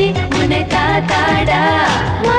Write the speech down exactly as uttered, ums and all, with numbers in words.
मुनका ताड़ा।